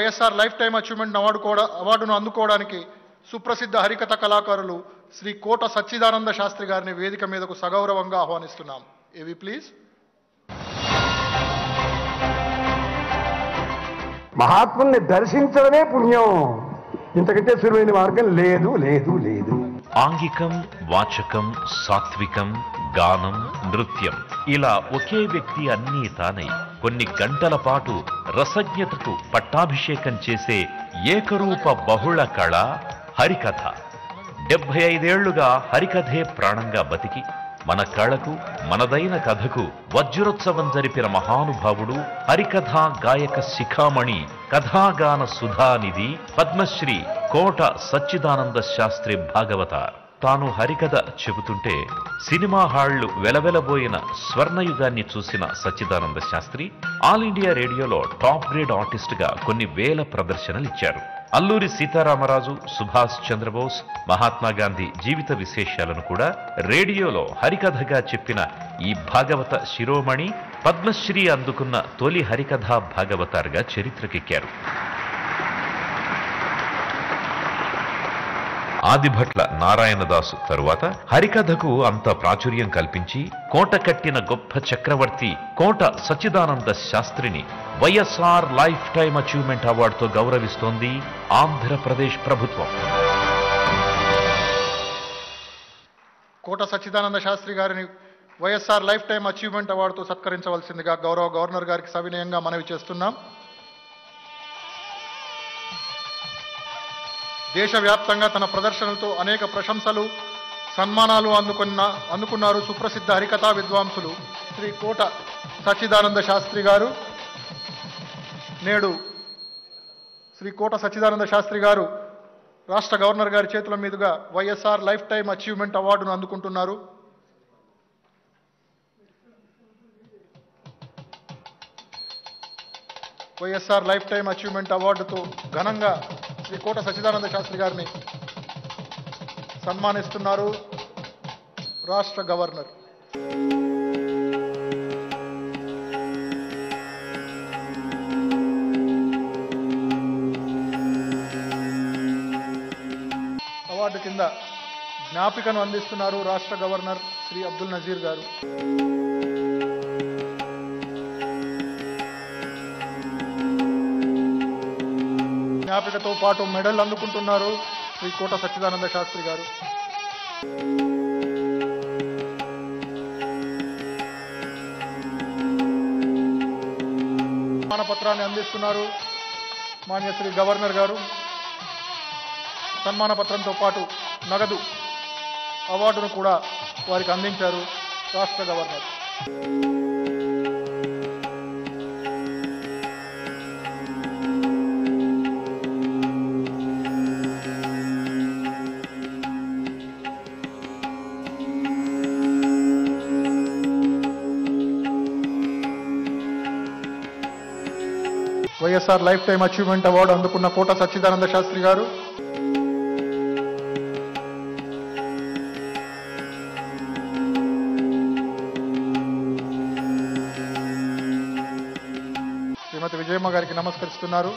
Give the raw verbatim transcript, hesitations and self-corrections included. YSR lifetime achievement award अंदुकोवडानिकी सुप्रसिद्ध हरिकथा कलाकारुलु श्री कोटा सच्चिदानंद शास्त्री गारिनि वेदिक मीदकु सगौरवंगा आह्वानिस्तुन्नाम एवी प्लीज। महात्मुनि दर्शिंचडमे पुण्यं इंतकंटे सुलभैन मार्गं लेदु लेदु लेदु। आंगिकं वाचकं सात्विकं गानं नृत्यं इला ओके व्यक्ति अन्नी तानै कोन्नि गंटल पाटु रसज्ञतकु पट्टाभिषेकं चेसे एकरूप बहुळ कळ हरिकथ पचहत्तर ఏళ్లుగా హరికథే ప్రాణంగా బతికి మన కళకు మనదైన కథకు వజ్రోత్సవం జరిపిన మహానుభావుడు హరికథా గాయక శిఖామణి కథాగాన సుధానిధి పద్మశ్రీ కోట సచ్చిదానంద శాస్త్రి భాగవతార్। తాను హరికథ చెబుతుంటే సినిమా హాళ్లు వెలవెలబోయిన స్వర్ణయుగాన్ని చూసిన సచ్చిదానంద శాస్త్రి ఆల్ ఇండియా రేడియోలో టాప్ గ్రేడ్ ఆర్టిస్ట్ గా కొన్ని వేల ప్రదర్శనలు ఇచ్చారు। అల్లూరి సీతారామరాజు, సుభాష్ చంద్రబోస్, మహాత్మా గాంధీ జీవిత విశేషాలను కూడా రేడియోలో హరికథగా చెప్పిన ఈ భాగవత శిరోమణి పద్మశ్రీ అందుకున్న తొలి హరికథా భాగవతార్గా చరిత్రకెక్కారు। ఆదిభట్ల నారాయణ దాస్ తరువాత హరికథకు అంత ప్రాచుర్యం కల్పించి కోట కట్టిన గొప్ప చక్రవర్తి కోట సచ్చిదానంద శాస్త్రిని వైఎస్ఆర్ లైఫ్ టైమ్ అచీవమెంట్ అవార్డుతో గౌరవిస్తోంది ఆంధ్రప్రదేశ్ ప్రభుత్వం। కోట సచ్చిదానంద శాస్త్రి గారిని వైఎస్ఆర్ లైఫ్ టైమ్ అచీవమెంట్ అవార్డుతో సత్కరించవలసిందిగా గౌరవ గవర్నర్ గారికి సవినయంగా మనవి చేస్తున్నాం। దేశవ్యాప్తంగా తన ప్రదర్శనలతో అనేక ప్రశంసలు సన్మానాలు అందుకున్న అందుకున్నారు సుప్రసిద్ధ హరికథా విద్వాంసులు శ్రీ కోట సచ్చిదానంద శాస్త్రి గారు। నేడు శ్రీ కోట సచ్చిదానంద శాస్త్రి గారు రాష్ట్ర గవర్నర్ గారి చేతుల మీదుగా వైఎస్ఆర్ లైఫ్ టైమ్ అచీవ్మెంట్ అవార్డును అందుకుంటున్నారు। వైఎస్ఆర్ లైఫ్ టైమ్ అచీవ్మెంట్ అవార్డుతో ఘనంగా श्री कोट सच्चिदानंद शास्त्री गारिनी सन्मानिस्तुन्नारू राष्ट्र गवर्नर। अवार्ड किंद ज्ञापिकनु अंदिस्तुन्नारू राष्ट्र गवर्नर श्री अब्दुल नजीर गारू। జ్ఞాపికతో పాటు మెడల్ అందుకుంటున్నారు శ్రీ కోట సచ్చిదానంద శాస్త్రి గారు। సన్మానపత్రాన్ని అందిస్తున్నారు మాన్య శ్రీ గవర్నర్ గారు। సన్మానపత్రంతో పాటు నగదు అవార్డును కూడా వారికి అందించారు రాష్ట్ర governor. YSR life time achievement award అందుకున్న కోట సచ్చిదానంద శాస్త్రి గారు శ్రీమతి విజయమ్మ గారికి నమస్కరిస్తున్నారు।